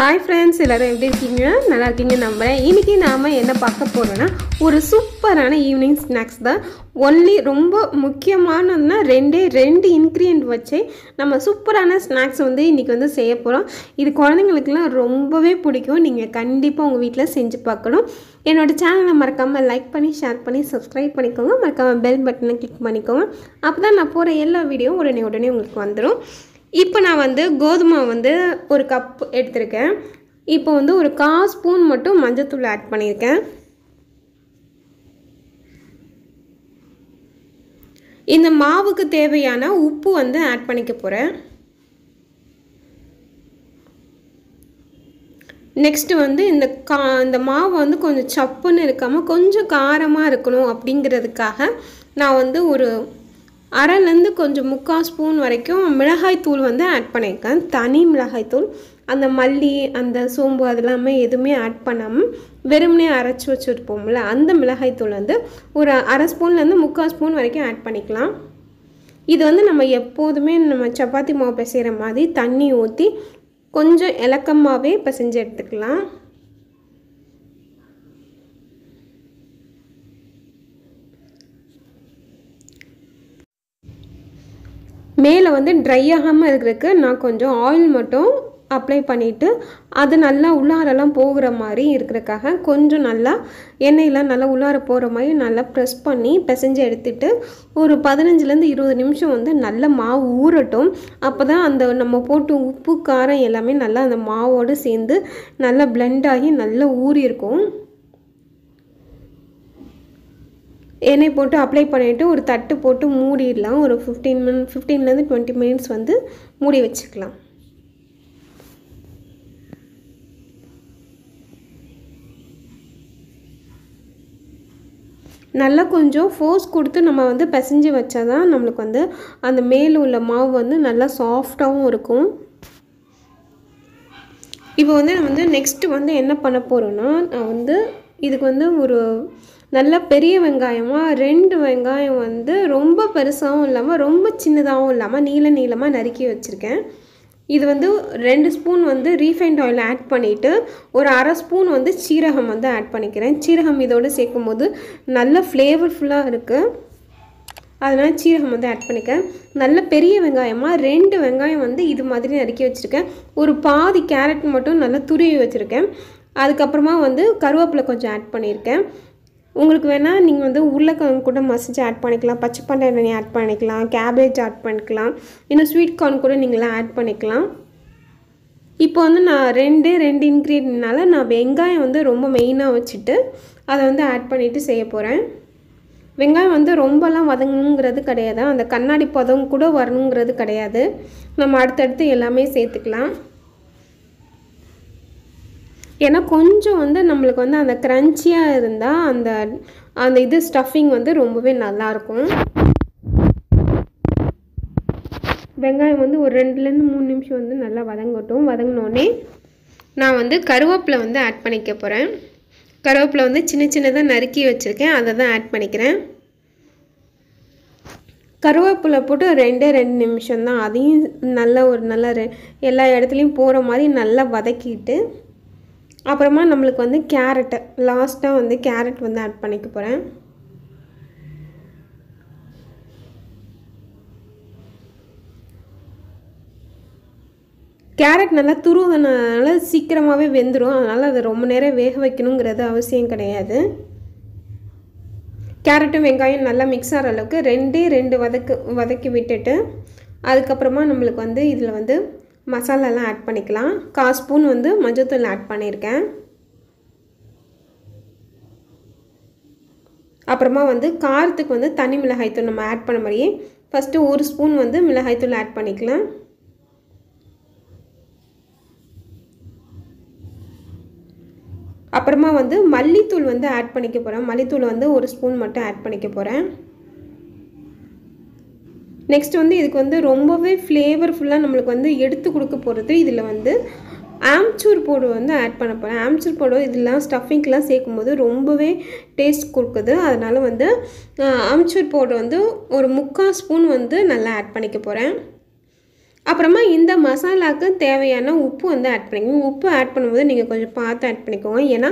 Hi friends, எல்லாரும் எப்படி இருக்கீங்க? நல்லா இருக்கீங்க நம்புறேன். இன்னைக்கு நாம என்ன பார்க்க போறோம்னா ஒரு சூப்பரான ஈவினிங் ஸ்நாக்ஸ் தான். ஒன்லி ரொம்ப முக்கியமானதுன்னா ரெண்டு இன்கிரியன்ட் வச்சே நம்ம சூப்பரான ஸ்நாக்ஸ் வந்து இன்னைக்கு வந்து செய்ய போறோம். இது குழந்தைகளுக்குலாம் ரொம்பவே பிடிக்கும். நீங்க கண்டிப்பா உங்க வீட்ல செஞ்சு பார்க்கணும். என்னோட சேனலை மறக்காம லைக் பண்ணி ஷேர் பண்ணி Subscribe பண்ணிக்கோங்க. மறக்காம பெல் பட்டனை கிளிக் பண்ணிக்கோங்க. அப்பதான் நான் போற எல்லா வீடியோவும் உடனே உங்களுக்கு வந்துரும். இப்போ நான் வந்து கோதுமை வந்து ஒரு கப் எடுத்துர்க்கேன். இப்போ வந்து ஒரு 1/4 ஸ்பூன் மட்டும் மஞ்சள் தூள் ஆட் பண்ணியிருக்கேன். இந்த மாவுக்கு தேவையான உப்பு வந்து ஆட் பண்ணிக்க போறேன். நெக்ஸ்ட் வந்து இந்த மாவு வந்து கொஞ்சம் சப்புன்னு இருக்காம கொஞ்சம் காரமா இருக்கணும் அப்படிங்கிறதுக்காக நான் வந்து ஒரு 1/2லேருந்து கொஞ்சம் 3/4 ஸ்பூன் வரைக்கும் மிளகாய் தூள் வந்து ஆட் பண்ணியிருக்கேன். தனி மிளகாய் தூள், அந்த மல்லி அந்த சோம்பு அதெல்லாமே எதுவுமே ஆட் பண்ணாமல் வெறுமனே அரைச்சி வச்சுருப்போம்ல, அந்த மிளகாய் தூள் வந்து ஒரு 1/2 ஸ்பூன்லேருந்து 3/4 ஸ்பூன் வரைக்கும் ஆட் பண்ணிக்கலாம். இது வந்து நம்ம எப்போதுமே நம்ம சப்பாத்தி மாவு பிசைகிற மாதிரி தண்ணி ஊற்றி கொஞ்சம் இலக்கமாகவே பிசைஞ்சு எடுத்துக்கலாம். மேலே வந்து ட்ரை ஆகாமல் இருக்கிறதுக்கு நான் கொஞ்சம் ஆயில் மட்டும் அப்ளை பண்ணிவிட்டு அது நல்லா உள்ளாரெல்லாம் போகிற மாதிரி இருக்கிறதுக்காக கொஞ்சம் நல்லா எண்ணெயெலாம் நல்லா உள்ளார போகிற மாதிரி நல்லா ப்ரெஸ் பண்ணி பிசைஞ்சு எடுத்துகிட்டு ஒரு 15லேருந்து 20 நிமிஷம் வந்து நல்லா மாவு ஊறட்டும். அப்போ தான் அந்த நம்ம போட்டு உப்பு காரம் எல்லாமே நல்லா அந்த மாவோடு சேர்ந்து நல்லா பிளெண்ட் ஆகி நல்லா ஊறி இருக்கும். எண்ணெய் போட்டு அப்ளை பண்ணிவிட்டு ஒரு தட்டு போட்டு மூடிடலாம். ஒரு 15லேருந்து 20 மினிட்ஸ் வந்து மூடி வச்சுக்கலாம். நல்லா கொஞ்சம் ஃபோர்ஸ் கொடுத்து நம்ம வந்து பிசைஞ்சு வச்சா தான் நம்மளுக்கு வந்து அந்த மேலே உள்ள மாவு வந்து நல்லா சாஃப்டாகவும் இருக்கும். இப்போ வந்து நம்ம வந்து நெக்ஸ்ட்டு வந்து என்ன பண்ண போகிறோன்னா, நான் வந்து இதுக்கு வந்து ஒரு நல்ல பெரிய வெங்காயமாக 2 வெங்காயம் வந்து ரொம்ப பெருசாகவும் இல்லாமல் ரொம்ப சின்னதாகவும் இல்லாமல் நீளமாக நறுக்கி வச்சுருக்கேன். இது வந்து 2 ஸ்பூன் வந்து ரீஃபைண்ட் ஆயில் ஆட் பண்ணிவிட்டு ஒரு 1/2 ஸ்பூன் வந்து சீரகம் வந்து ஆட் பண்ணிக்கிறேன். சீரகம் இதோடு சேர்க்கும் போது நல்ல ஃப்ளேவர்ஃபுல்லாக இருக்குது, அதனால் சீரகம் வந்து ஆட் பண்ணிக்கிறேன். நல்ல பெரிய வெங்காயமாக 2 வெங்காயம் வந்து இது மாதிரி நறுக்கி வச்சுருக்கேன். ஒரு பாதி கேரட் மட்டும் நல்லா துருவி வச்சுருக்கேன். அதுக்கப்புறமா வந்து கருவேப்பிலை கொஞ்சம் ஆட் பண்ணியிருக்கேன். உங்களுக்கு வேணால் நீங்கள் வந்து உருளைக்கிழங்கு கூட மசிச்சு ஆட் பண்ணிக்கலாம், பச்சை பட்டாணி ஆட் பண்ணிக்கலாம், கேபேஜ் ஆட் பண்ணிக்கலாம், இன்னும் ஸ்வீட் கார்ன் கூட நீங்களாம் ஆட் பண்ணிக்கலாம். இப்போ வந்து நான் ரெண்டு இன்க்ரீடியன்ட்னால நான் வெங்காயம் வந்து ரொம்ப மெயினாக வச்சுட்டு அதை வந்து ஆட் பண்ணிவிட்டு செய்ய போகிறேன். வெங்காயம் வந்து ரொம்பலாம் வதங்கணுங்கிறது கிடையாது, அந்த கண்ணாடி பதம் கூட வரணுங்கிறது கிடையாது. நம்ம அடுத்தடுத்து எல்லாமே சேர்த்துக்கலாம். ஏன்னா கொஞ்சம் வந்து நம்மளுக்கு வந்து அந்த க்ரன்ச்சியாக இருந்தால் அந்த அந்த இது ஸ்டஃபிங் வந்து ரொம்பவே நல்லாயிருக்கும். வெங்காயம் வந்து ஒரு 2லேருந்து 3 நிமிஷம் வந்து நல்லா வதங்கட்டும். வதங்கினோடனே நான் வந்து கருவேப்பிலை வந்து ஆட் பண்ணிக்க போகிறேன். கருவேப்பிலை வந்து சின்னதாக நறுக்கி வச்சுருக்கேன், அதை தான் ஆட் பண்ணிக்கிறேன். கருவேப்பிலை போட்டு 2 நிமிஷம் தான், அதையும் நல்லா ஒரு நல்லா எல்லா இடத்துலையும் போகிற மாதிரி நல்லா வதக்கிட்டு அப்புறமா நம்மளுக்கு வந்து கேரட்டு லாஸ்ட்டாக வந்து கேரட் வந்து ஆட் பண்ணிக்க போகிறேன். கேரட் நல்லா துருவதுனால சீக்கிரமாகவே வெந்துடும், அதனால் அதை ரொம்ப நேரம் வேக வைக்கணுங்கிறது அவசியம் கிடையாது. கேரட்டும் வெங்காயம் நல்லா மிக்ஸ் ஆகிற அளவுக்கு ரெண்டு வதக்கி விட்டுட்டு அதுக்கப்புறமா நம்மளுக்கு வந்து இதில் வந்து மசாலாலாம் ஆட் பண்ணிக்கலாம். 1/4 ஸ்பூன் வந்து மஞ்சத்தூள் ஆட் பண்ணியிருக்கேன். அப்புறமா வந்து காரத்துக்கு வந்து தனி மிளகாய்த்தூள் நம்ம ஆட் பண்ண மாதிரியே ஃபஸ்ட்டு ஒரு ஸ்பூன் வந்து மிளகாய்த்தூள் ஆட் பண்ணிக்கலாம். அப்புறமா வந்து மல்லித்தூள் வந்து ஆட் பண்ணிக்க போகிறேன். மல்லித்தூள் வந்து ஒரு ஸ்பூன் மட்டும் ஆட் பண்ணிக்க போகிறேன். நெக்ஸ்ட் வந்து இதுக்கு வந்து ரொம்பவே ஃப்ளேவர்ஃபுல்லாக நம்மளுக்கு வந்து எடுத்து கொடுக்க போகிறது இதில் வந்து ஆம்ச்சூர் பவுடர் வந்து ஆட் பண்ண போகிறேன். ஆம்ச்சூர் பவுடர் இதெல்லாம் ஸ்டஃபிங்லாம் சேர்க்கும் போது ரொம்பவே டேஸ்ட் கொடுக்குது, அதனால் வந்து ஆம்ச்சூர் பவுடர் வந்து ஒரு 3/4 ஸ்பூன் வந்து நல்லா ஆட் பண்ணிக்க போகிறேன். அப்புறமா இந்த மசாலாக்கு தேவையான உப்பு வந்து ஆட் பண்ணிக்கோங்க. உப்பு ஆட் பண்ணும்போது நீங்கள் கொஞ்சம் பார்த்து ஆட் பண்ணிக்கோங்க, ஏன்னா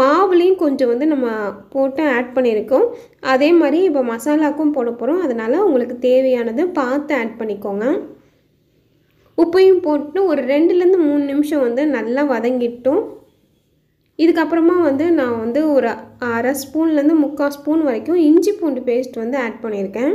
மாவுலையும் கொஞ்சம் வந்து நம்ம போட்டு ஆட் பண்ணியிருக்கோம். அதே மாதிரி இப்போ மசாலாக்கும் போட போகிறோம், அதனால் உங்களுக்கு தேவையானது பார்த்து ஆட் பண்ணிக்கோங்க. உப்பையும் போட்டு ஒரு 2-3 நிமிஷம் வந்து நல்லா வதங்கிட்டோம். இதுக்கப்புறமா வந்து நான் வந்து ஒரு 1/2 ஸ்பூன்லேருந்து 3/4 ஸ்பூன் வரைக்கும் இஞ்சி பூண்டு பேஸ்ட் வந்து ஆட் பண்ணியிருக்கேன்.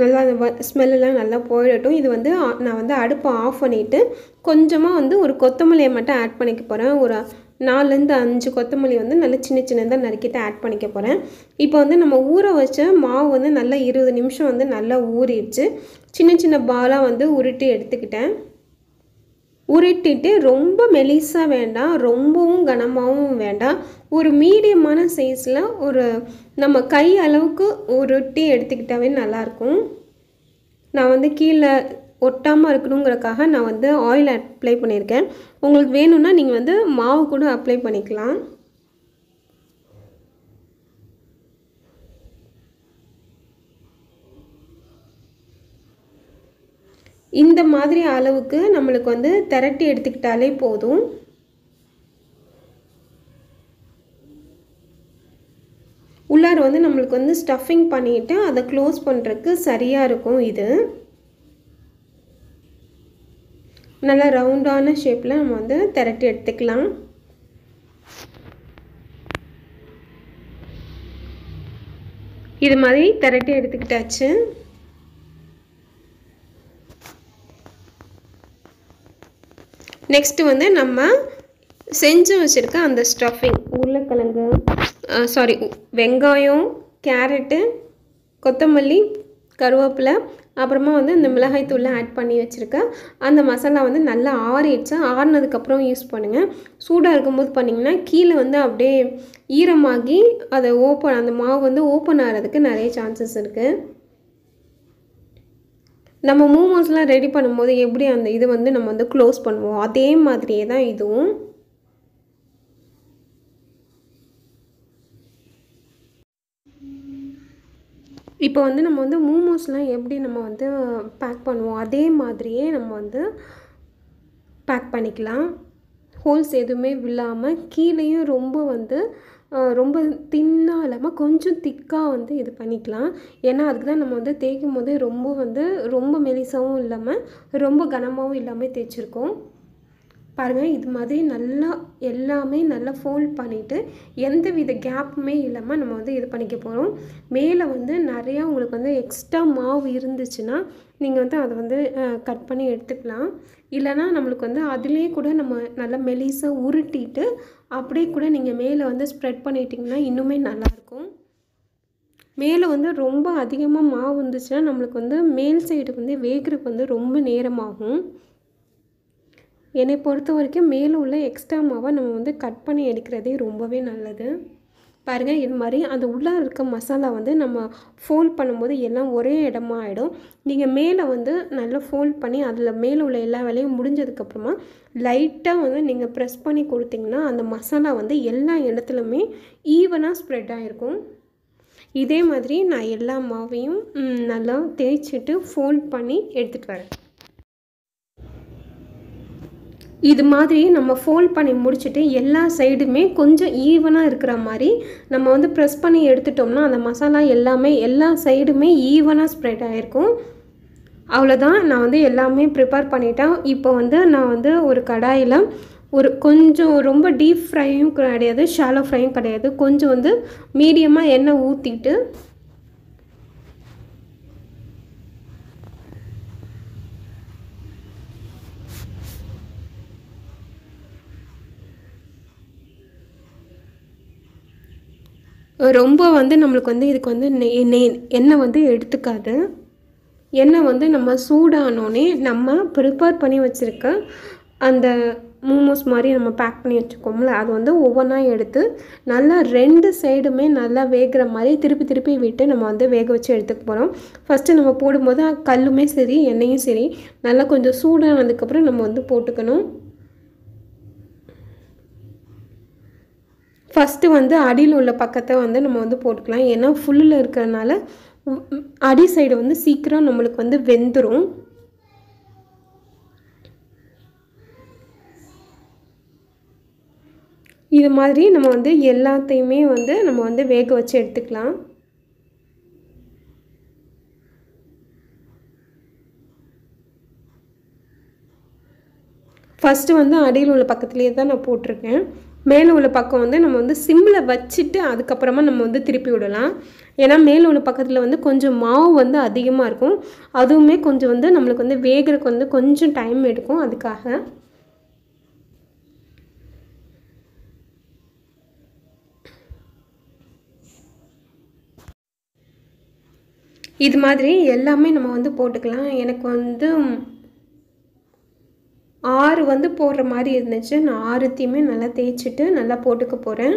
நல்லா அந்த ஸ்மெல்லாம் நல்லா போயிடட்டும். இது வந்து நான் வந்து அடுப்பை ஆஃப் பண்ணிவிட்டு கொஞ்சமாக வந்து ஒரு கொத்தமல்லியை மட்டும் ஆட் பண்ணிக்க போகிறேன். ஒரு 4-5 கொத்தமல்லி வந்து நல்லா சின்ன சின்னதாக நறுக்கிட்டு ஆட் பண்ணிக்க போகிறேன். இப்போ வந்து நம்ம ஊற வச்ச மாவு வந்து நல்லா 20 நிமிஷம் வந்து நல்லா ஊறிடுச்சு. சின்ன சின்ன பாலாக வந்து உருட்டி எடுத்துக்கிட்டேன். உருட்டிட்டு ரொம்ப மெலிசாக வேண்டாம், ரொம்பவும் கனமாகவும் வேண்டாம், ஒரு மீடியமான சைஸில் ஒரு நம்ம கை அளவுக்கு உருட்டி எடுத்துக்கிட்டாவே நல்லாயிருக்கும். நான் வந்து கீழே ஒட்டாமல் இருக்கணுங்கிறக்காக நான் வந்து ஆயில் அப்ளை பண்ணியிருக்கேன். உங்களுக்கு வேணும்னா நீங்கள் வந்து மாவு கூட அப்ளை பண்ணிக்கலாம். இந்த மாதிரி அளவுக்கு நம்மளுக்கு வந்து திரட்டி எடுத்துக்கிட்டாலே போதும். உள்ளார வந்து நம்மளுக்கு வந்து ஸ்டஃபிங் பண்ணிவிட்டு அதை க்ளோஸ் பண்ணுறதுக்கு சரியாக இருக்கும். இது நல்லா ரவுண்டான ஷேப்பில் நம்ம வந்து திரட்டி எடுத்துக்கலாம். இது மாதிரி திரட்டி எடுத்துக்கிட்டாச்சு. நெக்ஸ்ட்டு வந்து நம்ம செஞ்சு வச்சுருக்க அந்த ஸ்டஃபிங் உருளைக்கிழங்கு வெங்காயம், கேரட்டு, கொத்தமல்லி, கருவேப்பிலை, அப்புறமா வந்து இந்த மிளகாய் தூளை ஆட் பண்ணி வச்சுருக்கேன். அந்த மசாலா வந்து நல்லா ஆறிடுச்சு. ஆறினதுக்கப்புறம் யூஸ் பண்ணுங்கள். சூடாக இருக்கும்போது பண்ணிங்கன்னா கீழே வந்து அப்படியே ஈரமாகி அதை அந்த மாவு வந்து ஓப்பன் ஆகிறதுக்கு நிறைய சான்சஸ் இருக்குது. நம்ம மோமோஸ்லாம் ரெடி பண்ணும்போது எப்படி அந்த இது வந்து நம்ம வந்து க்ளோஸ் பண்ணுவோம், அதே மாதிரியே தான் இதுவும். இப்போ வந்து நம்ம வந்து மோமோஸ்லாம் எப்படி நம்ம வந்து பேக் பண்ணுவோம், அதே மாதிரியே நம்ம வந்து பேக் பண்ணிக்கலாம். ஹோல்ஸ் எதுவுமே விழாமல் கீழேயும் ரொம்ப தின்னாக இல்லாமல் கொஞ்சம் திக்காக வந்து இது பண்ணிக்கலாம். ஏன்னா அதுக்கு தான் நம்ம வந்து தேய்க்கும் போது ரொம்ப மெலிசாகவும் இல்லாமல் ரொம்ப கனமாகவும் இல்லாமல் தேய்ச்சிருக்கோம். பாருங்கள், இது மாதிரி நல்லா எல்லாமே நல்லா ஃபோல்ட் பண்ணிவிட்டு எந்த வித கேப்புமே இல்லாமல் நம்ம வந்து இது பண்ணிக்க போகிறோம். மேலே வந்து நிறையா உங்களுக்கு வந்து எக்ஸ்ட்ரா மாவு இருந்துச்சுன்னா நீங்கள் வந்து அதை வந்து கட் பண்ணி எடுத்துக்கலாம். இல்லைனா நம்மளுக்கு வந்து அதுலேயே கூட நம்ம நல்லா மெலிசாக உருட்டிட்டு அப்படியே கூட நீங்கள் மேலே வந்து ஸ்ப்ரெட் பண்ணிட்டிங்கன்னா இன்னுமே நல்லாயிருக்கும். மேலே வந்து ரொம்ப அதிகமாக மாவு இருந்துச்சுன்னா நம்மளுக்கு வந்து மேல் சைடு வந்து வேகிறதுக்கு வந்து ரொம்ப நேரமாகும். என்னை பொறுத்த வரைக்கும் மேலே உள்ள எக்ஸ்ட்ரா மாவை நம்ம வந்து கட் பண்ணி எடுக்கிறதே ரொம்பவே நல்லது. பாருங்கள், இது மாதிரி அந்த உள்ளே இருக்க மசாலா வந்து நம்ம ஃபோல்ட் பண்ணும்போது எல்லாம் ஒரே இடமா ஆகிடும். நீங்கள் மேலே வந்து நல்லா ஃபோல்ட் பண்ணி அதில் மேலே உள்ள எல்லா வேலையும் முடிஞ்சதுக்கப்புறமா லைட்டாக வந்து நீங்கள் ப்ரெஸ் பண்ணி கொடுத்தீங்கன்னா அந்த மசாலா வந்து எல்லா இடத்துலையுமே ஈவனாக ஸ்ப்ரெட் ஆகிருக்கும். இதே மாதிரி நான் எல்லா மாவையும் நல்லா தேய்ச்சிட்டு ஃபோல்ட் பண்ணி எடுத்துகிட்டு வரேன். இது மாதிரி நம்ம ஃபோல்ட் பண்ணி முடிச்சுட்டு எல்லா சைடுமே கொஞ்சம் ஈவனாக இருக்கிற மாதிரி நம்ம வந்து ப்ரெஸ் பண்ணி எடுத்துட்டோம்னா அந்த மசாலா எல்லாமே எல்லா சைடுமே ஈவனாக ஸ்ப்ரெட் ஆகிருக்கும். அவ்வளோதான், நான் வந்து எல்லாமே ப்ரிப்பேர் பண்ணிட்டேன். இப்போ வந்து நான் வந்து ஒரு கடாயில் ஒரு கொஞ்சம் ரொம்ப டீப் ஃப்ரையும் கிடையாது, ஷாலோ ஃப்ரையும் கிடையாது, கொஞ்சம் வந்து மீடியமாக எண்ணெய் ஊற்றிட்டு ரொம்ப வந்து நமக்கு வந்து இதுக்கு வந்து எண்ணெய் வந்து எடுத்துக்காது. எண்ணெய் வந்து நம்ம சூடானோனே நம்ம ப்ரிப்பேர் பண்ணி வச்சிருக்க அந்த மோமோஸ் மாதிரி நம்ம பேக் பண்ணி வச்சுக்கோம்ல, அது வந்து ஒவ்வொன்றா எடுத்து நல்லா ரெண்டு சைடுமே நல்லா வேகிற மாதிரி திருப்பி திருப்பி விட்டு நம்ம வந்து வேக வச்சு எடுத்துக்க போகிறோம். ஃபஸ்ட்டு நம்ம போடும்போது கல்லுமே சரி எண்ணெயும் சரி நல்லா கொஞ்சம் சூடானதுக்கப்புறம் நம்ம வந்து போட்டுக்கணும். ஃபஸ்ட்டு வந்து அடியில் உள்ள பக்கத்தை வந்து நம்ம வந்து போட்டுக்கலாம். ஏன்னா ஃபுல்லில் இருக்கிறனால அடி சைடு வந்து சீக்கிரம் நம்மளுக்கு வந்து வெந்துடும். இது மாதிரி நம்ம வந்து எல்லாத்தையுமே வந்து நம்ம வந்து வேக வச்சு எடுத்துக்கலாம். ஃபஸ்ட்டு வந்து அடியில் உள்ள பக்கத்துலேயே தான் நான் போட்டிருக்கேன். மேலே உள்ள பக்கம் வந்து நம்ம வந்து சிம்மில் வச்சுட்டு அதுக்கப்புறமா நம்ம வந்து திருப்பி விடலாம். ஏன்னா மேலே உள்ள பக்கத்தில் வந்து கொஞ்சம் மாவு வந்து அதிகமாக இருக்கும். அதுவுமே கொஞ்சம் வந்து நம்மளுக்கு வந்து வேகிறதுக்கு வந்து கொஞ்சம் டைம் எடுக்கும். அதுக்காக இது மாதிரி எல்லாமே நம்ம வந்து போட்டுக்கலாம். எனக்கு வந்து 6 வந்து போடுற மாதிரி இருந்துச்சு. நான் 6த்தையுமே நல்லா தேய்ச்சிட்டு நல்லா போட்டுக்க போகிறேன்.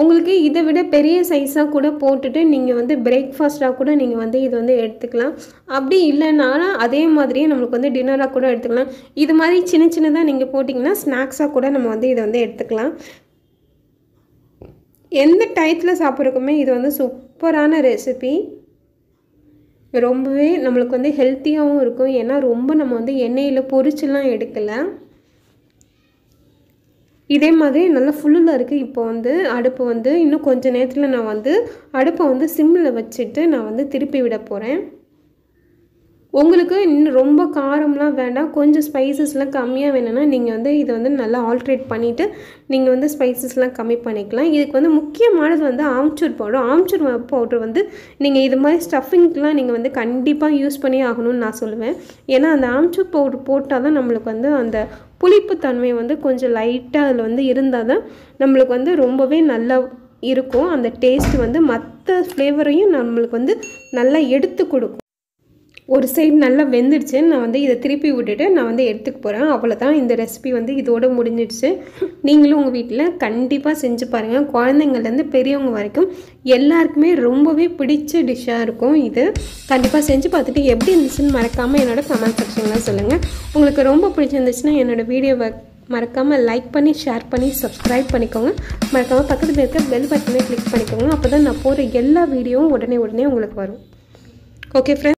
உங்களுக்கு இதை விட பெரிய சைஸாக கூட போட்டுட்டு நீங்கள் வந்து பிரேக்ஃபாஸ்ட்டாக கூட நீங்கள் வந்து இது வந்து எடுத்துக்கலாம். அப்படி இல்லைனாலும் அதே மாதிரியே நம்மளுக்கு வந்து டின்னராக கூட எடுத்துக்கலாம். இது மாதிரி சின்ன சின்னதாக நீங்கள் போட்டிங்கன்னா ஸ்நாக்ஸாக கூட நம்ம வந்து இதை வந்து எடுத்துக்கலாம். எந்த டயத்தில் சாப்பிட்றதுக்குமே இது வந்து சூப்பரான ரெசிபி. ரொம்பவே நம்மளுக்கு வந்து ஹெல்த்தியாகவும் இருக்கும். ஏன்னா ரொம்ப நம்ம வந்து எண்ணெயில் பொரிச்செல்லாம் எடுக்கலை. இதே மாதிரி நல்லா ஃபுல்லில் இருக்குது. இப்போ வந்து அடுப்பு வந்து இன்னும் கொஞ்சம் நேரத்தில் நான் வந்து அடுப்பை வந்து சிம்மில் வச்சுட்டு நான் வந்து திருப்பி விட போகிறேன். உங்களுக்கு இன்னும் ரொம்ப காரம்லாம் வேண்டாம், கொஞ்சம் ஸ்பைசஸ்லாம் கம்மியாக வேணும்னா நீங்கள் வந்து இதை வந்து நல்லா ஆல்ட்ரேட் பண்ணிவிட்டு நீங்கள் வந்து ஸ்பைசஸ்லாம் கம்மி பண்ணிக்கலாம். இதுக்கு வந்து முக்கியமானது வந்து ஆம்ச்சூர் பவுடர். ஆம்ச்சூர் பவுடர் வந்து நீங்கள் இது மாதிரி ஸ்டஃபிங்க்கெலாம் நீங்கள் வந்து கண்டிப்பாக யூஸ் பண்ணி ஆகணும்னு நான் சொல்லுவேன். ஏன்னா அந்த ஆம்ச்சூர் பவுடர் போட்டால் தான் நம்மளுக்கு வந்து அந்த புளிப்புத்தன்மை வந்து கொஞ்சம் லைட்டாக அதில் வந்து இருந்தால் தான் நம்மளுக்கு வந்து ரொம்பவே நல்லா இருக்கும். அந்த டேஸ்ட் வந்து மற்ற ஃப்ளேவரையும் நம்மளுக்கு வந்து நல்லா எடுத்து கொடுக்கும். ஒரு சைடு நல்லா வெந்துடுச்சு. நான் வந்து இதை திருப்பி விட்டுட்டு நான் வந்து எடுத்துக்க போகிறேன். அவ்வளோதான், இந்த ரெசிபி வந்து இதோடு முடிஞ்சிடுச்சு. நீங்களும் உங்கள் வீட்டில் கண்டிப்பாக செஞ்சு பாருங்கள். குழந்தைங்கள்லேருந்து பெரியவங்க வரைக்கும் எல்லாருக்குமே ரொம்பவே பிடிச்ச டிஷ்ஷாக இருக்கும். இது கண்டிப்பாக செஞ்சு பார்த்துட்டு எப்படி இருந்துச்சுன்னு மறக்காமல் என்னோடய கமெண்ட் செக்ஷனில் சொல்லுங்கள். உங்களுக்கு ரொம்ப பிடிச்சிருந்துச்சுன்னா என்னோடய வீடியோவை மறக்காமல் லைக் பண்ணி ஷேர் பண்ணி சப்ஸ்கிரைப் பண்ணிக்கோங்க. மறக்காமல் பக்கத்தில் இருக்க பெல் பட்டனை கிளிக் பண்ணிக்கோங்க. அப்போ தான் நான் போகிற எல்லா வீடியோவும் உடனே உங்களுக்கு வரும். Okay friends.